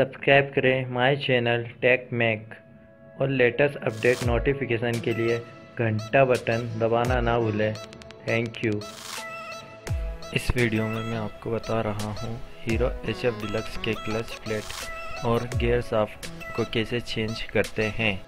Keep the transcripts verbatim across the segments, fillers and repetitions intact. Subscribe करें my channel take make और latest update notification के लिए घंटा बटन दबाना ना भूलें। Thank you. इस वीडियो में मैं आपको बता रहा हूँ हीरो एच एफ डिलक्स के क्लच प्लेट और गियर शाफ्ट को कैसे चेंज करते हैं।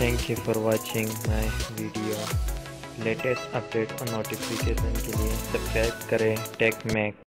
Thank you for watching my video. Latest update और नोटिफिकेशन के लिए सब्सक्राइब करें टेक मेक।